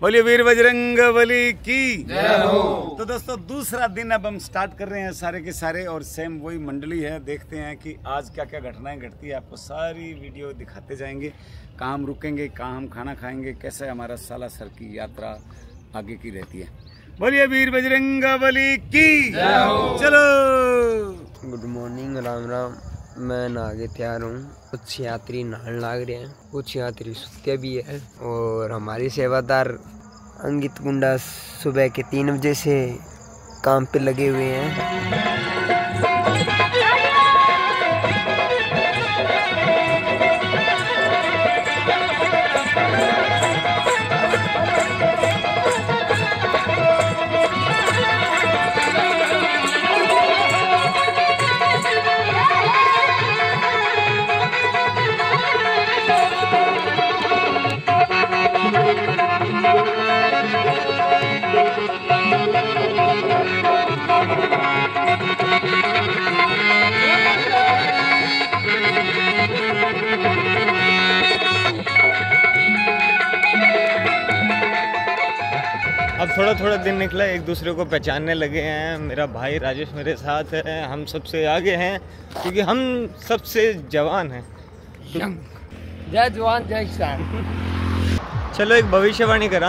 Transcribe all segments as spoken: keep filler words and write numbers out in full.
बोलिए वीर बजरंग बली की जय हो। तो दोस्तों दूसरा दिन अब हम स्टार्ट कर रहे हैं सारे के सारे, और सेम वही मंडली है। देखते हैं कि आज क्या क्या घटनाएं घटती है, आपको सारी वीडियो दिखाते जाएंगे। कहाँ हम रुकेंगे, कहाँ हम खाना खाएंगे, कैसे हमारा सालासर की यात्रा आगे की रहती है। बोलिए वीर बजरंग बली की जय हो। चलो गुड मॉर्निंग, राम राम। मैं नहाके तैयार हूँ। कुछ यात्री नहाने लाग रहे हैं, कुछ यात्री सुते भी है, और हमारी सेवादार अंगित गुंडा सुबह के तीन बजे से काम पे लगे हुए हैं। थोड़ा थोड़ा दिन निकला, एक दूसरे को पहचानने लगे हैं। मेरा भाई राजेश मेरे साथ है, हम सबसे आगे हैं क्योंकि हम सबसे जवान हैं। जय जवान जय किसान। चलो एक भविष्यवाणी करा।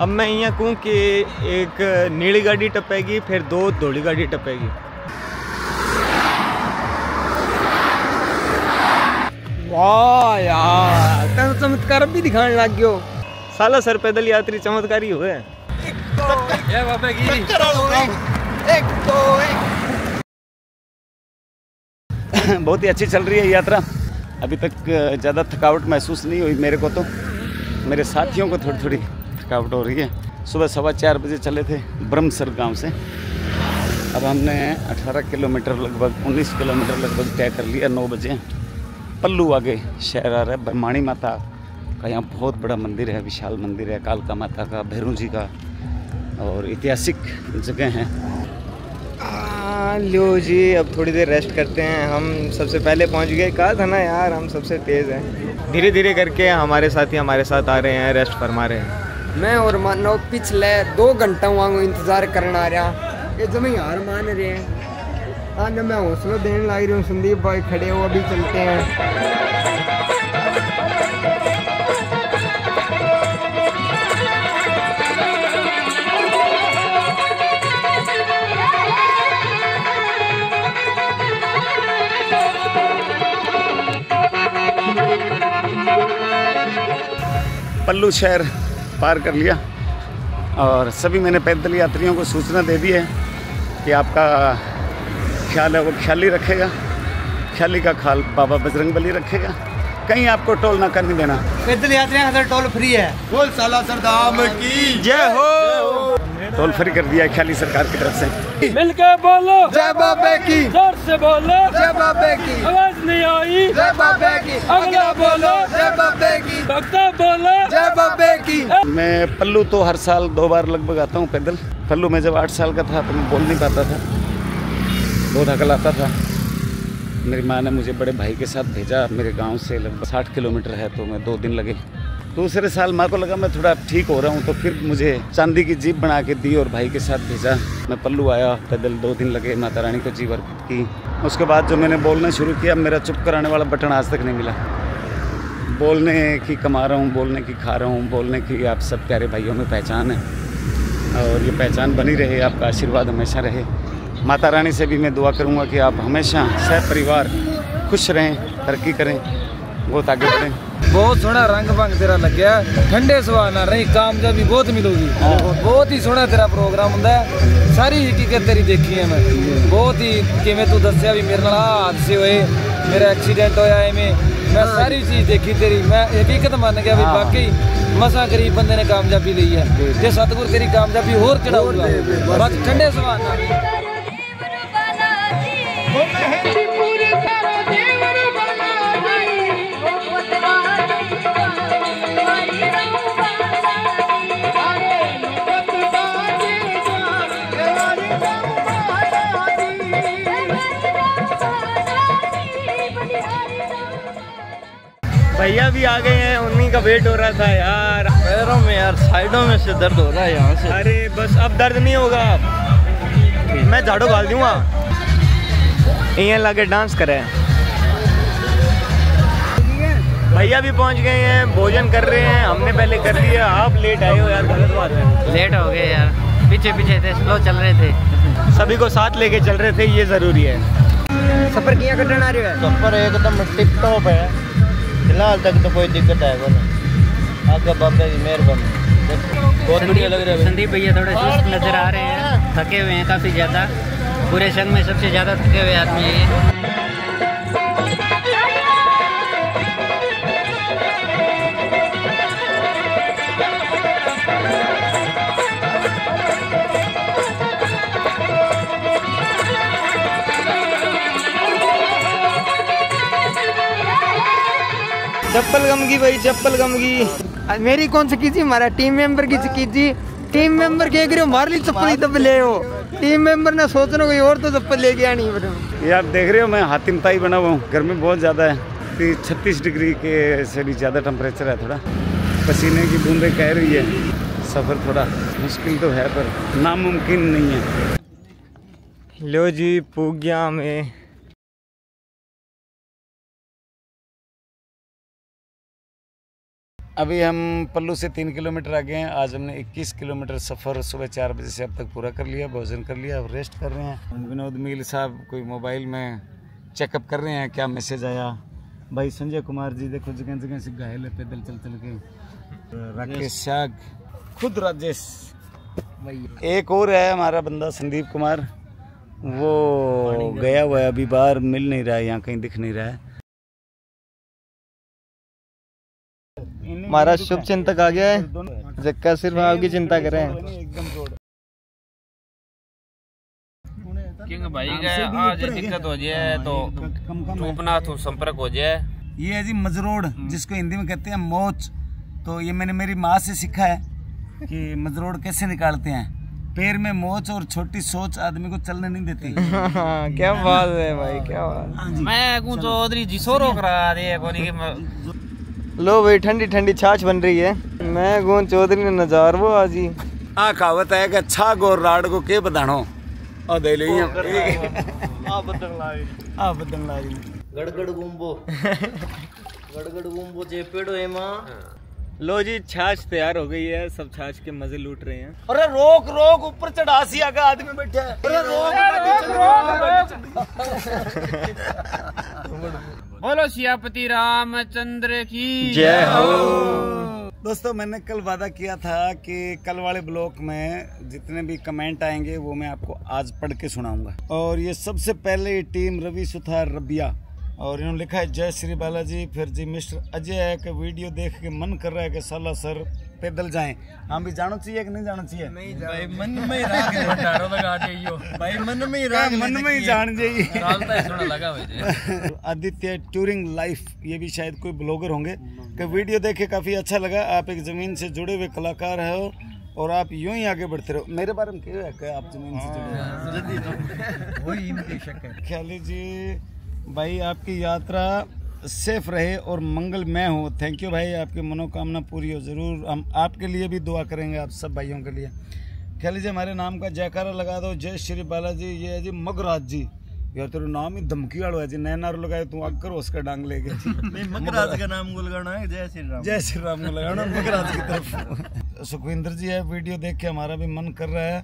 अब मैं यहाँ कहूँ कि एक नीली गाड़ी टपेगी, फिर दो धोली गाड़ी टपेगी। वाह यार, चमत्कार भी दिखाने लग गयो। सालासर पैदल यात्री चमत्कारी हुए हैं। बहुत ही अच्छी चल रही है यात्रा, अभी तक ज़्यादा थकावट महसूस नहीं हुई मेरे को, तो मेरे साथियों को थोड़ी थोड़ी थकावट हो रही है। सुबह सवा चार बजे चले थे ब्रह्मसर गांव से, अब हमने अठारह किलोमीटर लगभग उन्नीस किलोमीटर लगभग तय कर लिया। नौ बजे पल्लू आगे शहर आ रहा है। ब्रह्माणी माता का यहाँ बहुत बड़ा मंदिर है, विशाल मंदिर है, कालका माता का, भैरू जी का, और ऐतिहासिक जगह है। आ, लो जी अब थोड़ी देर रेस्ट करते हैं। हम सबसे पहले पहुंच गए, कहा था ना यार हम सबसे तेज़ हैं। धीरे धीरे करके हमारे साथी हमारे साथ आ रहे हैं, रेस्ट फरमा रहे हैं। मैं और मानो पिछले दो घंटा वांगू इंतज़ार करना आ रहा, ये जमी हार मान रहे हैं। आज मैं हौसला देने लग रही हूँ। संदीप भाई खड़े हो, अभी चलते हैं। पल्लू शहर पार कर लिया, और सभी मैंने पैदल यात्रियों को सूचना दे दी है कि आपका ख्याल है वो ख्याली रखेगा, ख्याली का ख्याल बाबा बजरंगबली रखेगा, कहीं आपको टोल ना करने देना। पैदल यात्रियों का टोल फ्री है। बोल सालासर धाम की जय हो। टोल फ्री कर दिया ख्याली सरकार की तरफ से। मिलकर बोलो जय बाबा की, जोर से बोलो जय बाबा की, आवाज नहीं आई जय बाबा की, अगला बोलो जय बाबा की, भक्ता बोलो जय बाबा की। मैं पल्लू तो हर साल दो बार लगभग आता हूँ पैदल। पल्लू में जब आठ साल का था तो मैं बोल नहीं पाता था, बहुत अकल आता था। मेरी माँ ने मुझे बड़े भाई के साथ भेजा, मेरे गाँव से लगभग साठ किलोमीटर है, तो मैं दो दिन लगे। दूसरे साल माँ को लगा मैं थोड़ा ठीक हो रहा हूँ, तो फिर मुझे चांदी की जीप बना के दी और भाई के साथ भेजा। मैं पल्लू आया पैदल, दो दिन लगे, माता रानी को जीव अर्पित की। उसके बाद जो मैंने बोलना शुरू किया, मेरा चुप कराने वाला बटन आज तक नहीं मिला। बोलने की कमा रहा हूँ, बोलने की खा रहा हूँ, बोलने की आप सब प्यारे भाइयों में पहचान है, और ये पहचान बनी रहे, आपका आशीर्वाद हमेशा रहे। माता रानी से भी मैं दुआ करूँगा कि आप हमेशा सह परिवार खुश रहें, तरक्की करें, बहुत आगे बढ़ें। बहुत सोना रंग भंग तेरा लग्या, ठंडे सुहाना रही, कामयाबी बहुत मिलूगी। बहुत ही सोना तेरा प्रोग्राम होंगे, सारी हकीकत तेरी देखी है मैं। बहुत ही किमें तू दसिया भी मेरे नाल हादसे हुए, मेरा एक्सीडेंट होया है, मैं मैं सारी चीज़ देखी तेरी, मैं हकीकत मान गया भी वाकई मसा गरीब बंदे ने कामयाबी ली है। ये सतगुर तेरी कामयाबी होर चढ़ाऊगा, बस ठंडे सुहाना। भैया भी आ गए हैं, उन्हीं का वेट हो रहा था यार। पैरों में यार साइडों में से दर्द हो रहा है यहाँ से। अरे बस अब दर्द नहीं होगा, मैं झाड़ू डाल दूंगा। यहाँ लाके डांस करे भैया भी पहुँच गए हैं, भोजन कर रहे हैं, हमने पहले कर लिया। आप लेट आए हो यार, गलत बात है। लेट हो गए यार, पीछे पीछे थे, स्लो चल रहे थे, सभी को साथ लेके चल रहे थे, ये जरूरी है। सफर किया कटन आ रही है, सफर एकदम टिप टॉप है फिलहाल तक, तो कोई दिक्कत है बोले आपका बाबा जी मेहरबानी। बहुत बढ़िया लग रहा है। संदीप भैया थोड़े सुस्त नजर आ रहे हैं, थके हुए हैं काफ़ी ज़्यादा, पूरे संघ में सबसे ज़्यादा थके हुए आदमी है ये। चप्पल गम की भाई, चप्पल गम की। मेरी कौन सी कीजिए, हमारा टीम मेंबर की कीजिए। टीम मेंबर के करो मार ली चप्पल ही तब ले हो। टीम मेंबर ने सोचना कोई और तो चप्पल लेके आनी है। यार देख रहे हो मैं हातिम ताई बना हुआ हूँ, गर्मी बहुत ज़्यादा है, छत्तीस डिग्री के से भी ज़्यादा टेम्परेचर है, थोड़ा पसीने की बूंदें कह रही है। सफ़र थोड़ा मुश्किल तो है पर नामुमकिन नहीं है। लो जी पूग्या में अभी हम पल्लू से तीन किलोमीटर आगे हैं। आज हमने इक्कीस किलोमीटर सफ़र सुबह चार बजे से अब तक पूरा कर लिया, भोजन कर लिया, अब रेस्ट कर रहे हैं। विनोद मील साहब कोई मोबाइल में चेकअप कर रहे हैं क्या मैसेज आया। भाई संजय कुमार जी देखो जगह जगह से घायल है पैदल चल चल के। राकेश शाह खुद राजेश भाई। एक और है हमारा बंदा संदीप कुमार, वो गया हुआ है अभी बाहर, मिल नहीं रहा है यहाँ, कहीं दिख नहीं रहा है। हमारा शुभ चिंतक आ गया है, जक्का सिर्फ आपकी चिंता कर रहे हैं। किंग भाई आज दिक्कत हो जाए तो रूपनाथ संपर्क हो जाए। ये है जी मजरोड़, जिसको हिंदी में कहते हैं मोच। तो ये मैंने मेरी माँ से सीखा है कि मजरोड़ कैसे निकालते हैं। पैर में मोच और छोटी सोच आदमी को चलने नहीं देती। क्या बात है भाई, क्या बात। मैं चौधरी जी सो रोक रहा। लो भाई ठंडी ठंडी छाछ बन रही है। मैं गोन चौधरी ने नजार वो आज ही आ कहावत है कि छा गो राड को के बधाणो और दे ले आ बदंगलाई आ बदंगलाई गड़गड़ गुंबो गड़गड़ गुंबो जे पेड़ो ए मां। लो जी छाछ तैयार हो गई है, सब छाछ के मजे लूट रहे हैं। अरे रोक रोक ऊपर चढ़ासी आगे आदमी बैठा है। अरे रोक बोलो सियापति रामचंद्र की जय हो। दोस्तों मैंने कल वादा किया था कि कल वाले ब्लॉग में जितने भी कमेंट आएंगे वो मैं आपको आज पढ़ के सुनाऊंगा। और ये सबसे पहले टीम रवि सुथार रबिया, और इन्होंने लिखा है जय श्री बालाजी। फिर जी मिस्टर अजय है कि वीडियो देख के मन कर रहा है कि सालासर पैदल जाएं। हम भी जाना चाहिए कि नहीं जाना चाहिए? नहीं भाई, मन में ही भाई, मन में ही मन में ही जान जाइए। आदित्य टूरिंग लाइफ, ये भी शायद कोई ब्लॉगर होंगे, कि वीडियो देख के काफ़ी अच्छा लगा, आप एक ज़मीन से जुड़े हुए कलाकार हो और आप यूं ही आगे बढ़ते रहो। मेरे बारे में क्या है कि आप ज़मीन से जुड़े हो। वही इनकी शक है। ख्याली जी भाई आपकी यात्रा सेफ रहे और मंगलमय हो। थैंक यू भाई, आपकी मनोकामना पूरी हो। ज़रूर हम आपके लिए भी दुआ करेंगे, आप सब भाइयों के लिए। ख्याली जी हमारे नाम का जयकारा लगा दो, जय श्री बालाजी। ये है जी मगराज जी, यार तेरा नाम ही धमकी वाला है जी, नया नारा लगाए तू आग करो उसका डांग ले गए। मगराज का नाम को लगाना है जय श्री राम, जय श्री राम को लगाना मगराज की तरफ। सुखविंदर जी है, वीडियो देख के हमारा भी मन कर रहा है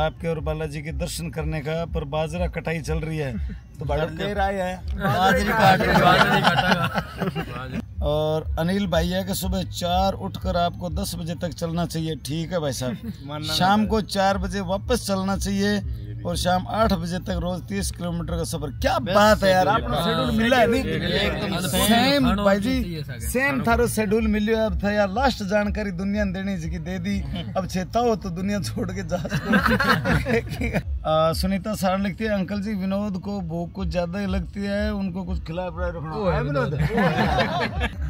आपके और बालाजी के दर्शन करने का, पर बाजरा कटाई चल रही है तो बाजरा राय है बाजरा काट। और अनिल भाई है कि सुबह चार उठकर आपको दस बजे तक चलना चाहिए। ठीक है भाई साहब, शाम को चार बजे वापस चलना चाहिए और शाम आठ बजे तक रोज तीस किलोमीटर का सफर। क्या बात है यार, आपको शेड्यूल मिला है नहीं? सेम भाई जी, सेम थारो शेड्यूल मिलो। अब था यार लास्ट जानकारी दुनिया ने देनी जी दे दी, अब चेता हो तो दुनिया छोड़ के जा। सुनीता सारण लिखती है अंकल जी विनोद को भूख कुछ ज्यादा ही लगती है, उनको कुछ खिलाए पिलाए रखना है। विनोद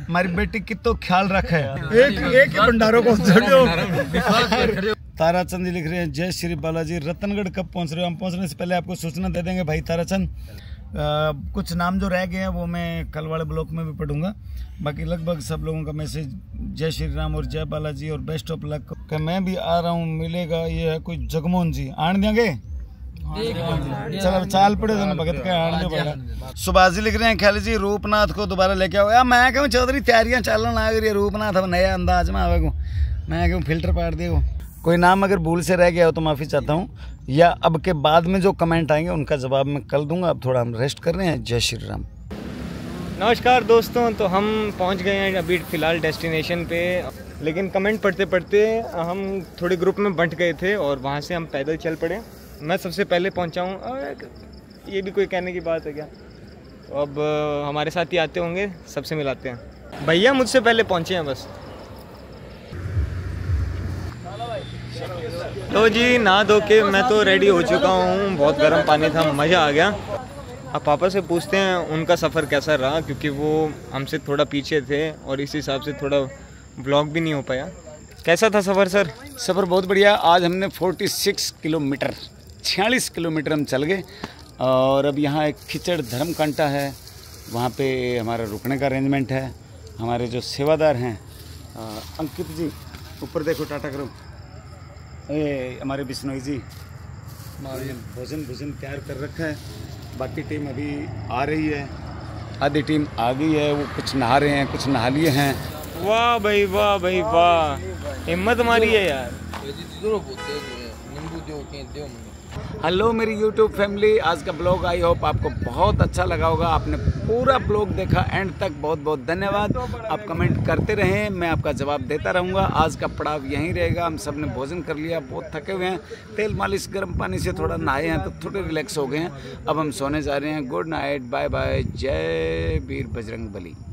हमारी बेटी कितो ख्याल रखा है, एक एक ही भंडारों को छोड़ो। ताराचंद जी लिख रहे हैं जय श्री बालाजी। रतनगढ़ कब पहुंच रहे हो? हम पहुंचने से पहले आपको सूचना दे देंगे भाई ताराचंद। Uh, कुछ नाम जो रह गए हैं वो मैं कल वाले ब्लॉक में भी पढ़ूंगा। बाकी लगभग सब लोगों का मैसेज जय श्री राम और जय बालाजी और बेस्ट ऑफ लक का मैं भी आ रहा हूँ, मिलेगा। ये है कोई जगमोहन जी आण देंगे, चलो चाल पड़े तो ना भगत के आण पड़ेगा। सुभाष जी लिख रहे हैं ख्याली जी रूपनाथ को दोबारा लेके आओ। यार मैं कहूँ चौधरी तैयारियां चलन आ गई है, रूपनाथ अब नया अंदाज में आवे को मैं कहूँ फिल्टर पाट दिए। कोई नाम अगर भूल से रह गया हो तो माफ़ी चाहता हूँ, या अब के बाद में जो कमेंट आएंगे उनका जवाब मैं कल दूंगा। अब थोड़ा हम रेस्ट कर रहे हैं। जय श्री राम। नमस्कार दोस्तों, तो हम पहुँच गए हैं अभी फ़िलहाल डेस्टिनेशन पे, लेकिन कमेंट पढ़ते पढ़ते हम थोड़े ग्रुप में बंट गए थे और वहाँ से हम पैदल चल पड़े। मैं सबसे पहले पहुँचा हूँ, ये भी कोई कहने की बात है क्या। तो अब हमारे साथ ही आते होंगे, सबसे मिलाते हैं। भैया मुझसे पहले पहुँचे हैं बस। तो जी ना धो के मैं तो रेडी हो चुका हूँ, बहुत गर्म पानी था, मज़ा आ गया। अब पापा से पूछते हैं उनका सफ़र कैसा रहा, क्योंकि वो हमसे थोड़ा पीछे थे और इस हिसाब से थोड़ा ब्लॉग भी नहीं हो पाया। कैसा था सफ़र सर? सफ़र बहुत बढ़िया। आज हमने छियालीस किलोमीटर छियालीस किलोमीटर हम चल गए और अब यहाँ एक खिचड़ धर्मकांटा है, वहाँ पे हमारा रुकने का अरेंजमेंट है। हमारे जो सेवादार हैं अंकित जी, ऊपर देखो टाटा करो, ये हमारे बिश्नोई जी भोजन भोजन तैयार कर रखा है। बाकी टीम अभी आ रही है, आधी टीम आ गई है, वो कुछ नहा रहे हैं, कुछ नहा लिए हैं। वाह भाई वाह भाई वाह, हिम्मत हमारी है यार। हेलो मेरी यूट्यूब फैमिली, आज का ब्लॉग आई होप आपको बहुत अच्छा लगा होगा। आपने पूरा ब्लॉग देखा एंड तक, बहुत बहुत धन्यवाद। आप कमेंट करते रहें, मैं आपका जवाब देता रहूँगा। आज का पड़ाव यहीं रहेगा। हम सब ने भोजन कर लिया, बहुत थके हुए हैं, तेल मालिश गर्म पानी से थोड़ा नहाए हैं तो थोड़े रिलैक्स हो गए हैं। अब हम सोने जा रहे हैं। Good night, bye bye. जय वीर बजरंग बली।